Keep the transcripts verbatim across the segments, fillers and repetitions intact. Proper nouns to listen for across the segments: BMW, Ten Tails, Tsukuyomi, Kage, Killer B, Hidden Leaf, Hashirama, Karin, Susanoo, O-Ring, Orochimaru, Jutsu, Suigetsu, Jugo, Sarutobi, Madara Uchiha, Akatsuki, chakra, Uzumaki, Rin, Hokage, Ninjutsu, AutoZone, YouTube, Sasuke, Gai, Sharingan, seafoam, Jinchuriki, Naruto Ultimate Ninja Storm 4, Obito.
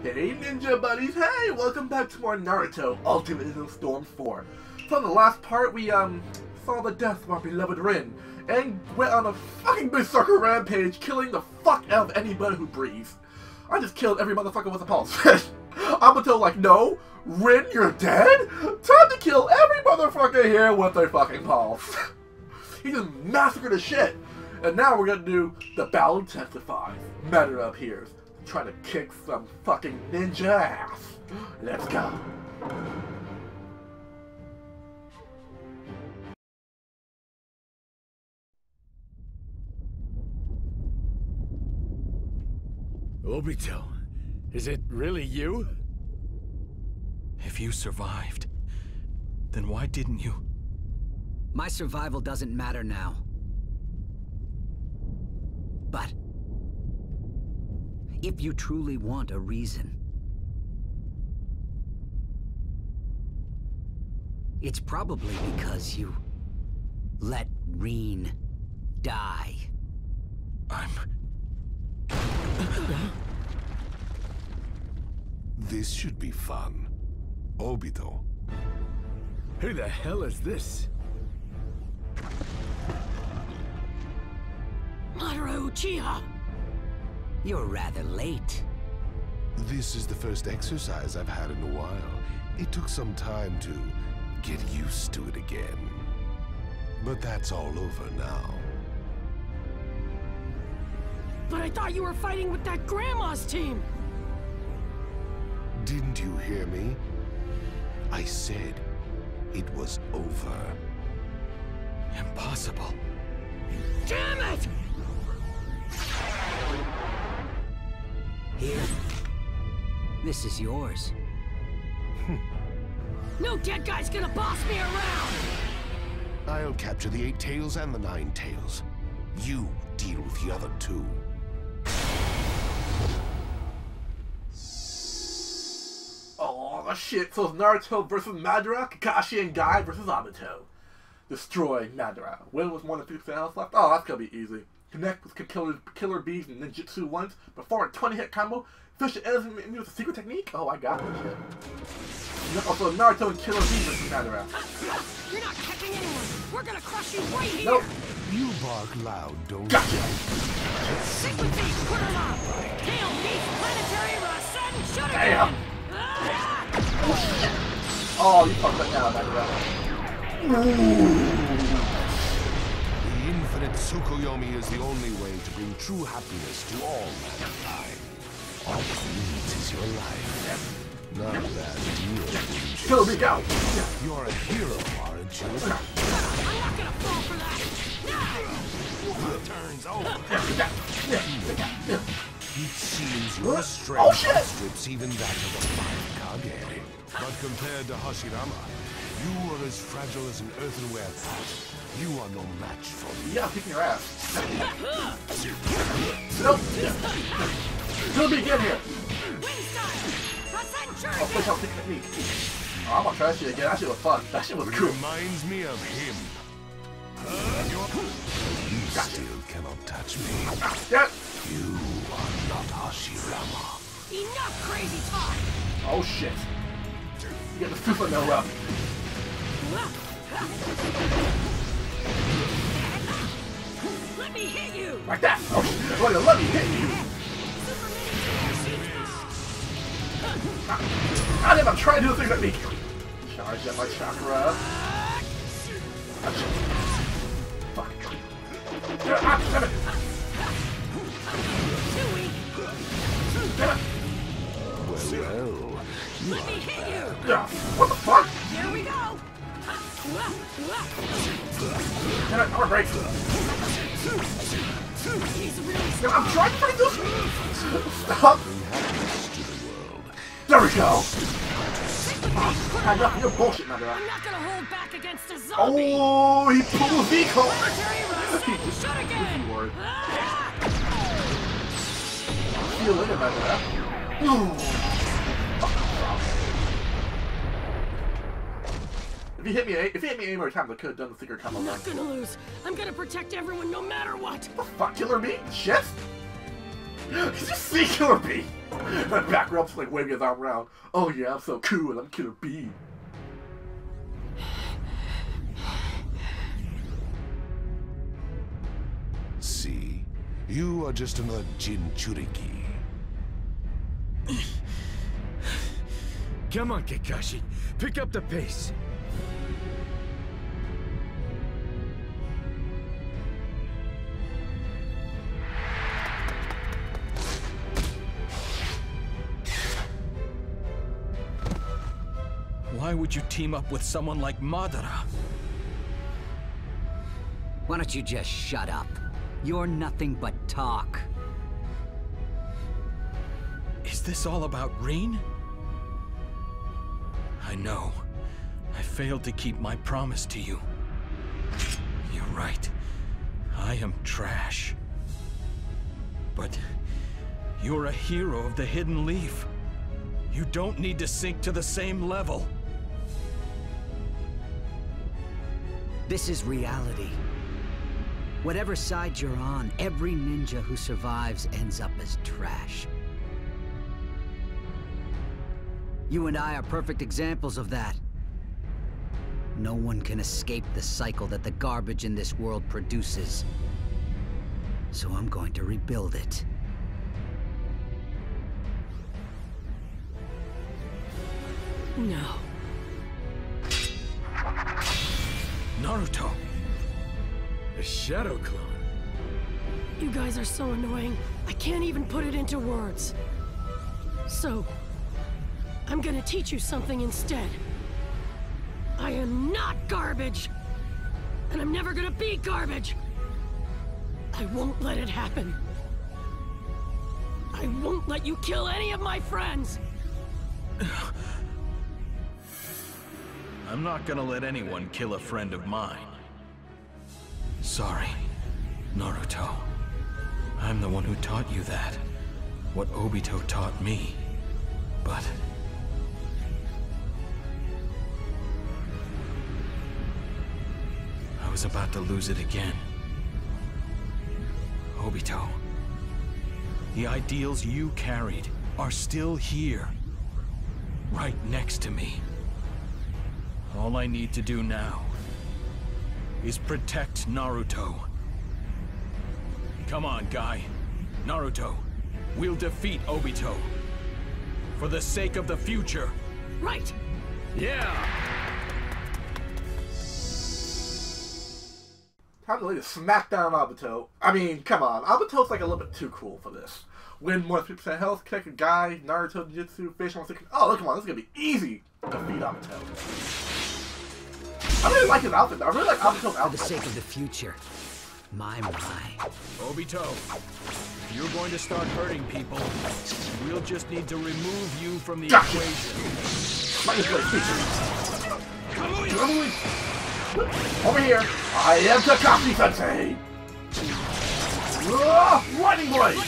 Hey Ninja Buddies, hey! Welcome back to more Naruto Ultimate Ninja Storm four. So in the last part, we um saw the death of our beloved Rin, and went on a fucking berserker rampage, killing the fuck out of anybody who breathes. I just killed every motherfucker with a pulse. Obito like, no, Rin, you're dead? Time to kill every motherfucker here with their fucking pulse. He just massacred his shit. And now we're gonna do the Battle Intensifies. Madara appears. Trying to kick some fucking ninja ass. Let's go. Obito, is it really you? If you survived, then why didn't you? My survival doesn't matter now. But if you truly want a reason, it's probably because you let Rin die. I'm... This should be fun. Obito. Who the hell is this? Madara Uchiha! You're rather late. This is the first exercise I've had in a while. It took some time to get used to it again. But that's all over now. But I thought you were fighting with that grandma's team! Didn't you hear me? I said it was over. Impossible. Damn it! Here. This is yours. No dead guy's gonna boss me around! I'll capture the Eight Tails and the Nine Tails. You deal with the other two. Oh shit, so it's Naruto versus Madara, Kakashi and Gai versus Obito. Destroy Madara. Win with one of two health left. Oh, that's gonna be easy. Connect with Killer, killer Bees and Ninjutsu once, perform a twenty hit combo, fish an enemy with a secret technique? Oh, I got this shit. Also, Naruto and Killer B versus Madara. You're not catching anyone! We're gonna crush you right here! Nope. You bark loud, don't gotcha. You? Gotcha! Secret Beast, put him up! Hail Beast, Planetary Rasen, shoot again! Oh, shit! Oh, you fucked that down, Madara. Ooh! That Tsukuyomi is the only way to bring true happiness to all mankind. All it needs is your life. Not that you kill me out. You're a hero, aren't you? I'm not gonna fall for that. No! The turn's over. It seems your strength oh, strips even that of a fine Kage. But compared to Hashirama, you are as fragile as an earthenware pot. You are no match for me. Yeah, kick your ass. Nope. Still be get here. I'll push out the technique. Oh, I'm gonna try that shit again. That shit was fun. That shit was cool. Reminds me of him. You still cannot touch me. Yeah. You are not Hashirama. Enough crazy talk. Oh shit. You got the super no up. Let me hit you! Like that! Oh, well, let me hit you! I am trying to do things like me! Charge up my chakra. Fuck. Damn it! Damn it! Well, well. Let me hit you! What the fuck? Here we go! Damn it, I'm breaking. I'm trying to break this! Stop! There we go! I'm not your bullshit, Madara. I'm not gonna hold back against a zombie! Oh, he pulled a V-call! Shut again! See you later, Madara. Oh. If he hit me, if he hit me any more times, I could have done the secret combo. I'm not gonna lose. I'm gonna protect everyone, no matter what. What the fuck, Killer B? Shit. He's just see Killer B! That back rub's like waving his arm around. Oh yeah, I'm so cool and I'm Killer B. See, you are just another Jinchuriki. Come on, Kakashi. Pick up the pace. Why would you team up with someone like Madara? Why don't you just shut up? You're nothing but talk. Is this all about Rin? I know. I failed to keep my promise to you. You're right. I am trash. But you're a hero of the Hidden Leaf. You don't need to sink to the same level. This is reality. Whatever side you're on, every ninja who survives ends up as trash. You and I are perfect examples of that. No one can escape the cycle that the garbage in this world produces. So I'm going to rebuild it. No. Naruto. A shadow clone. You guys are so annoying, I can't even put it into words. So, I'm gonna teach you something instead. I am not garbage! And I'm never gonna be garbage! I won't let it happen. I won't let you kill any of my friends! I'm not gonna let anyone kill a friend of mine. Sorry, Naruto. I'm the one who taught you that. What Obito taught me. But... I was about to lose it again. Obito. The ideals you carried are still here. Right next to me. All I need to do now is protect Naruto. Come on, Gai. Naruto, we'll defeat Obito. For the sake of the future. Right! Yeah! Time to lay a smackdown on Obito. I mean, come on. Obito's like a little bit too cool for this. Win more than fifty percent health, connect a Gai, Naruto, Ninjutsu, Fish, one second. Oh, look, come on. This is gonna be easy to defeat Obito. I really like his outfit. I really like Obito's outfit. For the sake of the future. My, my. Obito, if you're going to start hurting people, we'll just need to remove you from the gotcha. equation. Over here. I am Kakashi Sensei. Lightning blade.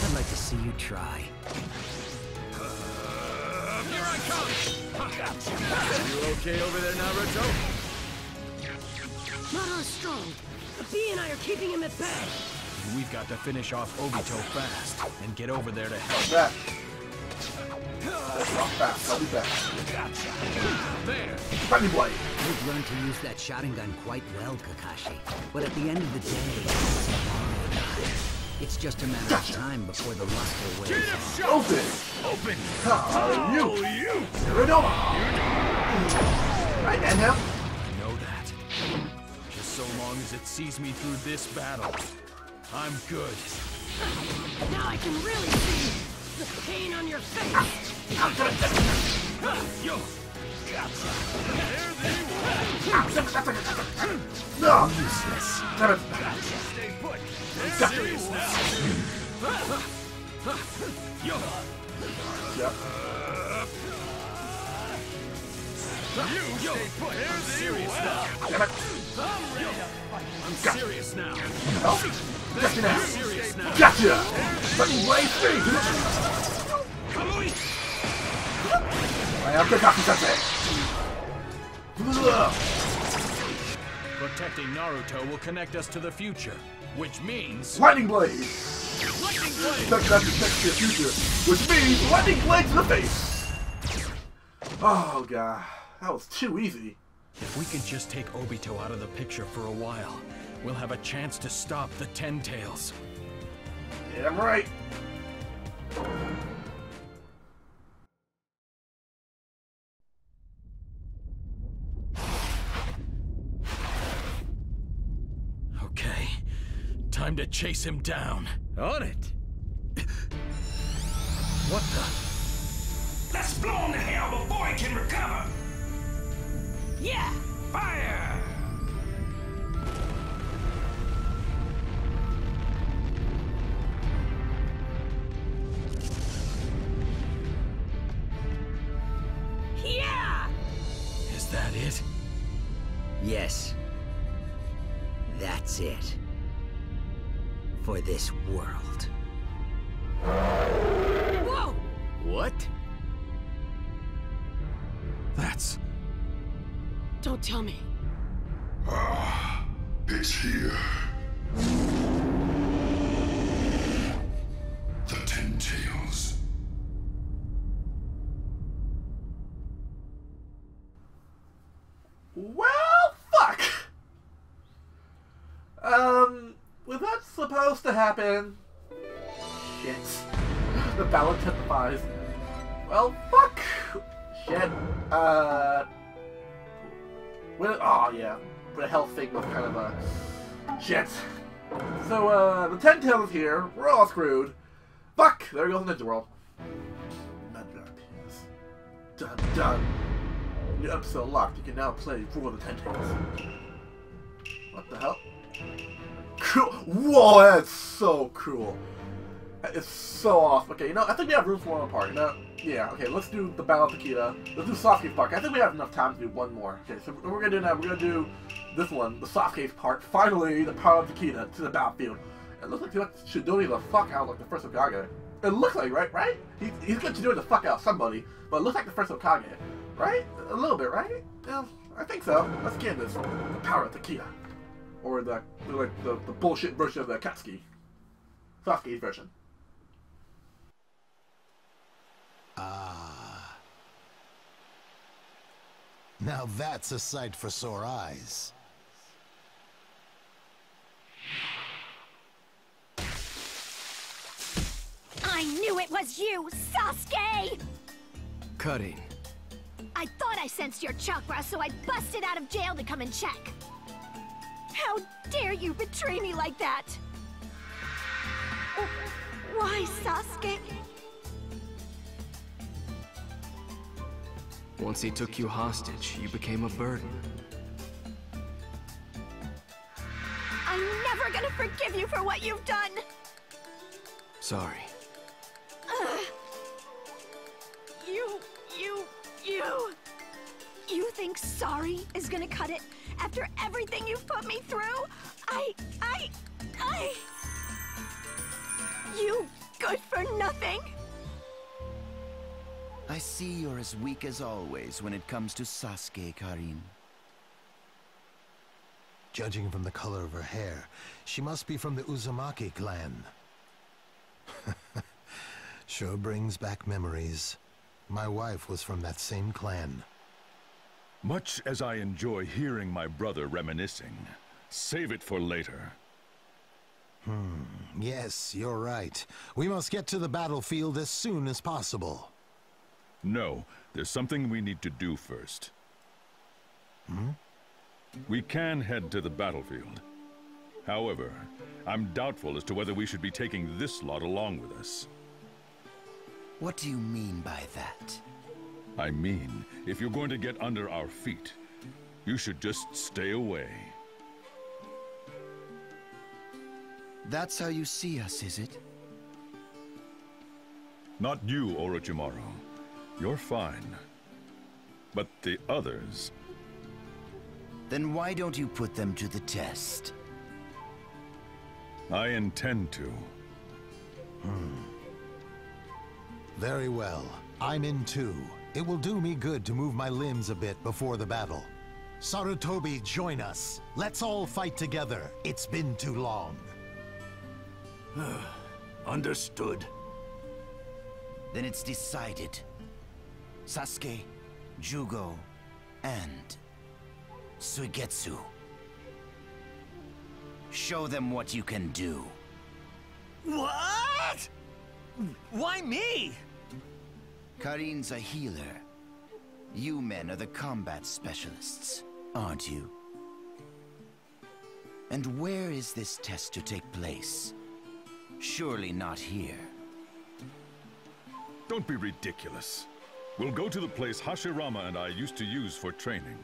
I'd like to see you try. Here I come! You okay over there, Naruto? Madara's strong. The bee and I are keeping him at bay. We've got to finish off Obito fast and get over there to help. Back. Not fast. I'll be back. There. Funny boy. You've learned to use that Sharingan quite well, Kakashi. But at the end of the day, it's just a matter of time before the luster waves. Open! Open! How are you? You! Right, and him? I know that. Just so long as it sees me through this battle, I'm good. Now I can really see the pain on your face. I'm gonna... Yo! There they were! No! Useless. Damn it. Stay put. Got you. Yo. Yep. You stay put. I'm serious now. Damn it. Yo. I'm serious now. Oh. Got you now. Serious now. Got you. Fucking way free. Come on. I have to cut it. Protecting Naruto will connect us to the future. which means lightning blade. Lightning blade. That's that's the future, which means lightning blade to the face. Oh god, that was too easy. If we could just take Obito out of the picture for a while, we'll have a chance to stop the Ten Tails. Damn right. Okay, time to chase him down. On it. What the? Let's blow him to hell before he can recover. Yeah! Fire! Yeah! Is that it? Yes. That's it. For this world. Whoa! What? That's... Don't tell me. Ah, it's here. The Ten Tails. Well, fuck. Um, was that supposed to happen? Shit. The ballad testifies. Well, fuck. Shit. Uh. When, oh yeah, the health thing was kind of a shit. So uh, the Ten Tails is here. We're all screwed. Fuck! There goes the Ninja World. Dun dun. New episode locked. You can now play for the Ten Tails. What the hell? Cool. Whoa, that's so cool. It's so off. Okay, you know, I think we have room for one more part. You know? Yeah, okay, let's do the Battle of Takeda. Let's do Sasuke's part. I think we have enough time to do one more. Okay, so we're gonna do that. We're gonna do this one, the Sasuke's part. Finally, the power of Takeda to the battlefield. It looks like he lets Chidori the fuck out like the first Hokage. It looks like, right? Right? He, he's gonna Chidori the fuck out somebody, but it looks like the first Hokage. Right? A little bit, right? Yeah, I think so. Let's get this. The power of Takeda. Or the, like, the, the bullshit version of the Akatsuki. Sasuke's version. Ah. Now that's a sight for sore eyes. I knew it was you, Sasuke! Karin. I thought I sensed your chakra, so I busted out of jail to come and check. How dare you betray me like that? Oh, why, Sasuke? Once he took you hostage, you became a burden. I'm never gonna forgive you for what you've done! Sorry. Ugh. You, you, you... You think sorry is gonna cut it after everything you've put me through? I, I, I... You good for nothing! I see you're as weak as always when it comes to Sasuke, Karin. Judging from the color of her hair, she must be from the Uzumaki clan. Sure brings back memories. My wife was from that same clan. Much as I enjoy hearing my brother reminiscing, save it for later. Hmm, yes, you're right. We must get to the battlefield as soon as possible. No, there's something we need to do first. Hmm? We can head to the battlefield. However, I'm doubtful as to whether we should be taking this lot along with us. What do you mean by that? I mean, if you're going to get under our feet, you should just stay away. That's how you see us, is it? Not you, Orochimaru. You're fine. But the others... Then why don't you put them to the test? I intend to. Hmm. Very well. I'm in too. It will do me good to move my limbs a bit before the battle. Sarutobi, join us. Let's all fight together. It's been too long. Understood. Then it's decided. Sasuke, Jugo, and Suigetsu. Show them what you can do. What? Why me? Karin's a healer. You men are the combat specialists, aren't you? And where is this test to take place? Surely not here. Don't be ridiculous. We'll go to the place Hashirama and I used to use for training.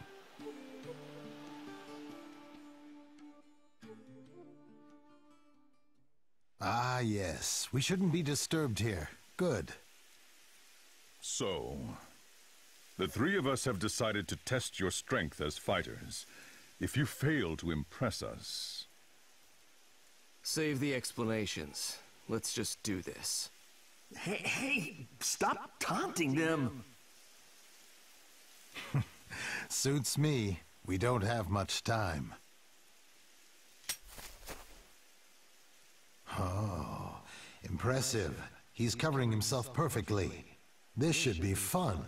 Ah, yes. We shouldn't be disturbed here. Good. So, the three of us have decided to test your strength as fighters. If you fail to impress us... Save the explanations. Let's just do this. Hey, hey, stop taunting them! Suits me. We don't have much time. Oh, impressive. He's covering himself perfectly. This should be fun.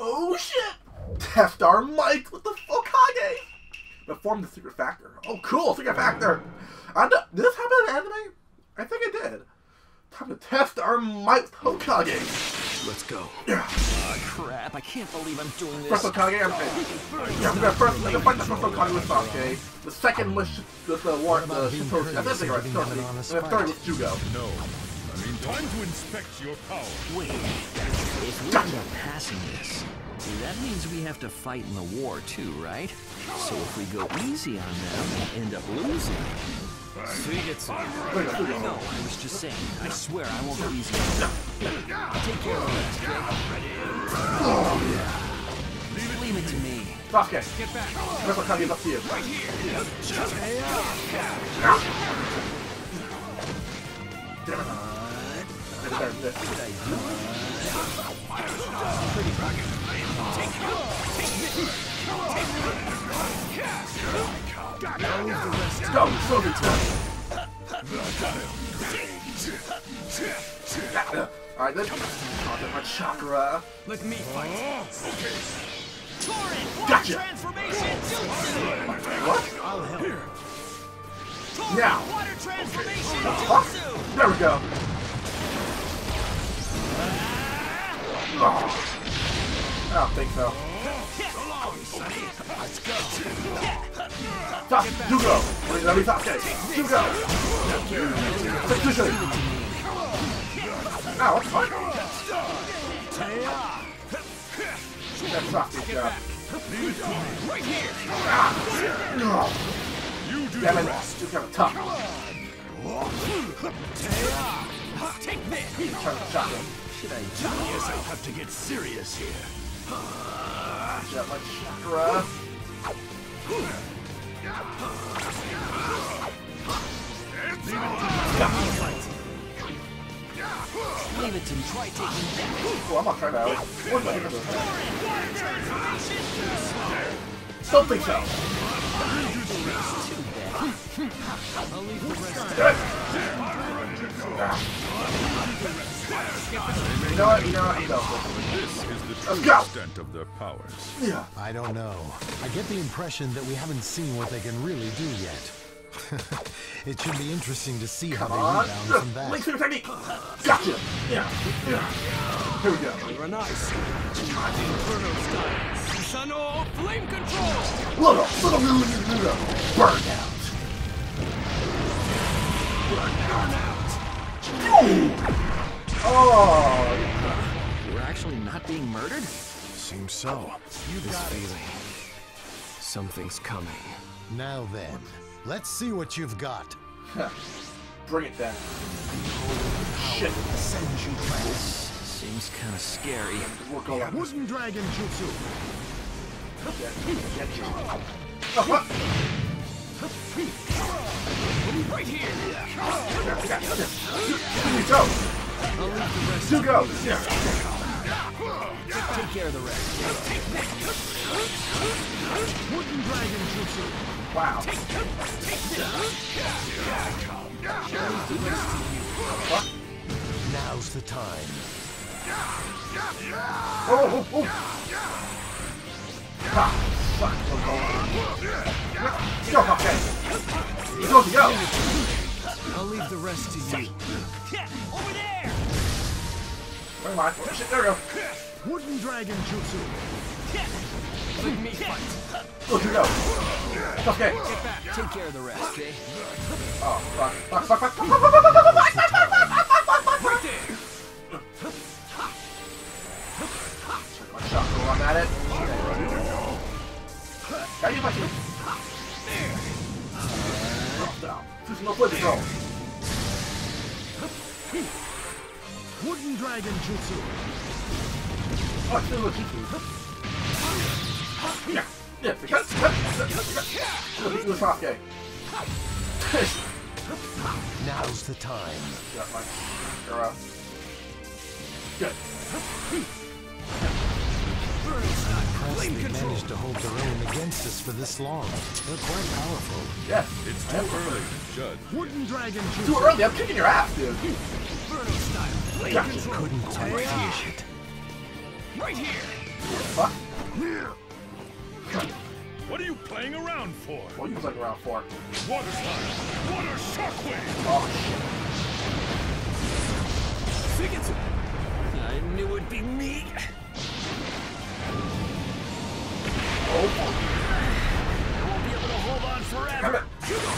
Oh shit! Theft our mic with the Hokage! Perform the secret factor. Oh cool, secret factor! I don't, did this happen in anime? I think it did. Time to test our mic with Hokage! Let's go. Yeah. Oh crap, I can't believe I'm doing this. First Hokage, I'm finished. Yeah, I'm gonna first, I'm gonna fight the first Hokage with Sasuke. The second was with the war, the Shitoshi. I think right, and the third was Jugo. No. I mean, time to inspect your power. Wait. If we end up passing this, that means we have to fight in the war too, right? So if we go easy on them, we end up losing. So you get some. No, I was just saying. I swear I won't go easy on them. Take care of that. Leave it to me. Okay. Get back. That's what I'm up to you. Right here. Alright, let's contact my chakra. Let me fight. Okay. Torrent, gotcha. Transformation. What? I'll help. Torrent, now. Water transformation. Okay. There we go. Oh. I don't think so. Let's go. Stop. You go. Wait, let me stop. You go. Substitution. Ow, what's fun? That's not good stuff. Right here. Ah. Damn it. Just have a tough. Take this. Turn the shot. Should I do? Yes, I have to get serious here. Uh, is that my chakra? Leave it to me. Try taking that. Oh, I'm not trying that out. What am I gonna do? Something so. I'll leave the rest to that. You know what? You know what? This is the true Go. extent of their powers. Yeah. I don't know. I get the impression that we haven't seen what they can really do yet. It should be interesting to see Come how on. they rebound from that. Link through technique. Gotcha. Yeah. Yeah. Here we go. We're nice. Inferno style. Susanoo flame control. Look up. Look up. Look up. Burnout. Burnout. Oh. Oh! We're actually not being murdered? Seems so. You this feeling. Something's coming. Now then, let's see what you've got. Bring it then. Shit. This seems kind of scary. Yeah, wooden dragon jutsu. Right here. Here we go. Two go! Yeah. Take care of the rest. Wooden Dragon Jutsu. Wow. What? Now's the time. Oh, oh, oh. Ah, fuck. Go, okay. Go, go. I'll leave the rest to you. Over there. Come on. Push it. There we go. Wooden Dragon Jutsu. Let me fight. Look, you go. It's okay. Get back. Take care of the rest, okay? Oh, fuck. Fuck, fuck, fuck, fuck, fuck, fuck, fuck, fuck, fuck, fuck, fuck, fuck, fuck, fuck, fuck, right there. One shot, go on at it. I'm ready to go. Gotta use my shield. There. Drop down. Just no place to go. Wooden Dragon Jutsu. Oh, still a Jutsu. Yeah. Yeah. Because. Look, you were Sasuke. Now's the time. Yeah, fine. You're up. Good. They managed to hold their own against us for this long. They're quite powerful. Yeah. It's too early to judge. Wooden Dragon Jutsu. Too early. I'm kicking your ass, dude. Yeah. Couldn't quite finish it. Right here. What the fuck? What are you playing around for? What are you playing around for? Water slide. Water shockwave. Oh shit. Suigetsu. I knew it'd be me. Oh. I won't be able to hold on forever. Jugo.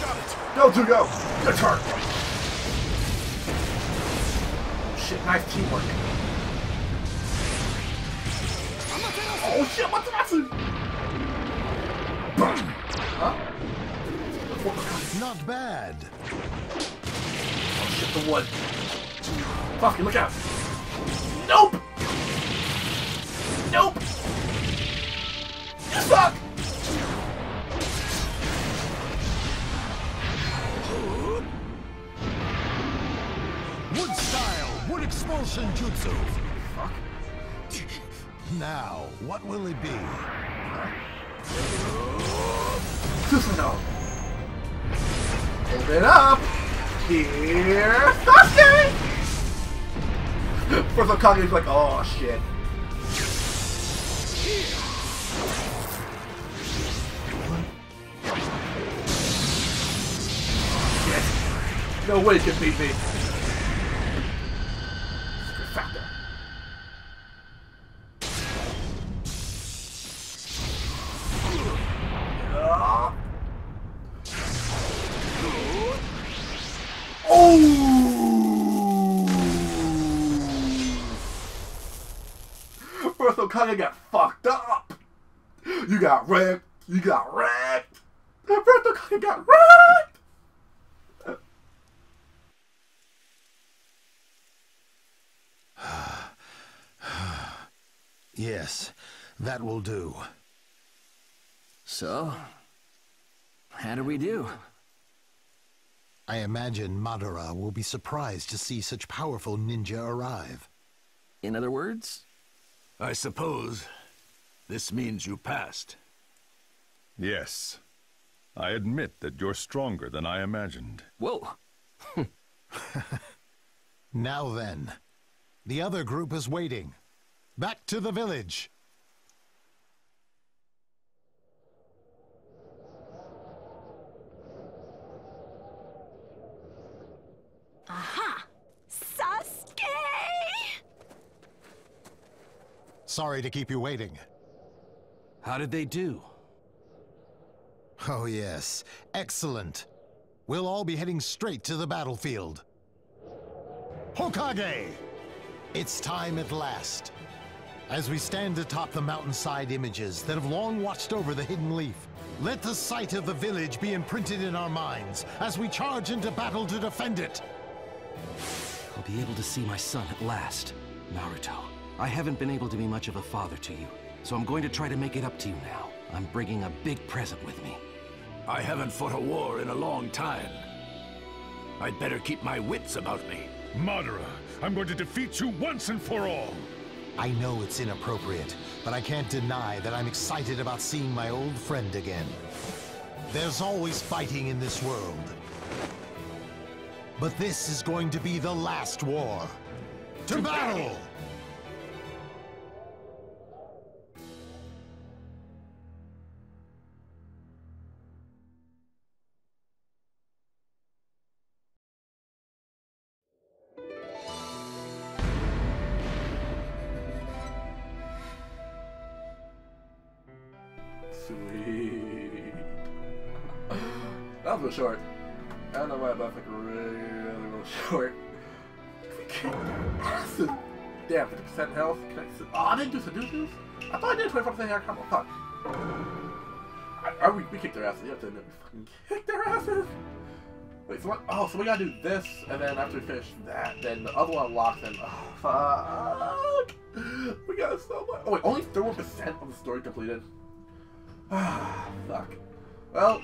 Got it. No, Jugo. Good turn. Oh, shit, nice teamwork. Oh shit, Matarasu. Huh? Not bad. Oh shit, the wood. Fucking look out. Nope. Nope. Fuck! Wood style, wood expulsion jutsu. Fuck. Now, what will it be? Susanoo. Open it up. Here's Sasuke. First of all, Kage's like, oh shit. No way it could beat me. Factor. Uh. Oh! First Hokage got fucked up. You got wrecked. You got wrecked. First Hokage got wrecked. Yes, that will do. So, how do we do? I imagine Madara will be surprised to see such powerful ninja arrive. In other words? I suppose this means you passed. Yes. I admit that you're stronger than I imagined. Whoa! Now then, the other group is waiting. Back to the village. Aha! Sasuke! Sorry to keep you waiting. How did they do? Oh yes, excellent. We'll all be heading straight to the battlefield. Hokage! It's time at last. As we stand atop the mountainside images that have long watched over the Hidden Leaf, let the sight of the village be imprinted in our minds as we charge into battle to defend it. I'll be able to see my son at last, Naruto. I haven't been able to be much of a father to you, so I'm going to try to make it up to you now. I'm bringing a big present with me. I haven't fought a war in a long time. I'd better keep my wits about me. Madara, I'm going to defeat you once and for all. I know it's inappropriate, but I can't deny that I'm excited about seeing my old friend again. There's always fighting in this world. But this is going to be the last war. To, to battle! battle! Sweet. That was short. I don't know why, but I think really, really, really short. Damn, fifty percent health. Can I, oh, I didn't do Seduces? I thought I did twenty-four percent hair combo. Fuck. I, I, we, we kicked their asses. You have to admit, we fucking kicked their asses. Wait, so what? Oh, so we gotta do this, and then after we finish that, then the other one locks in. Oh, fuck. We got so much. Oh, wait, only thirty-one percent of the story completed. Ah, fuck. Well,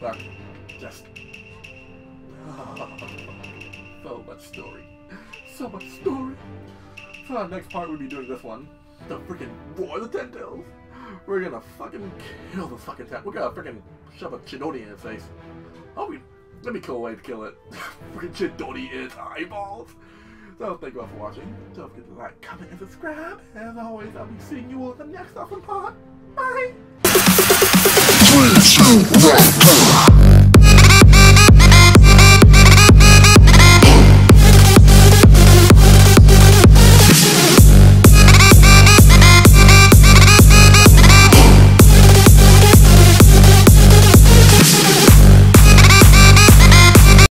fuck. Just. Oh, so much story. So much story. So, our next part, we'll be doing this one. The freaking War of the Ten Tails. We're gonna fucking kill the fucking tent. We're gonna freaking shove a Chidori in its face. Oh, we. That'd be a cool way to kill it. Freaking Chidori in its eyeballs. So, thank you all for watching. Don't forget to like, comment, and subscribe. As always, I'll be seeing you all in the next awesome part. Bye! three, two, one, go!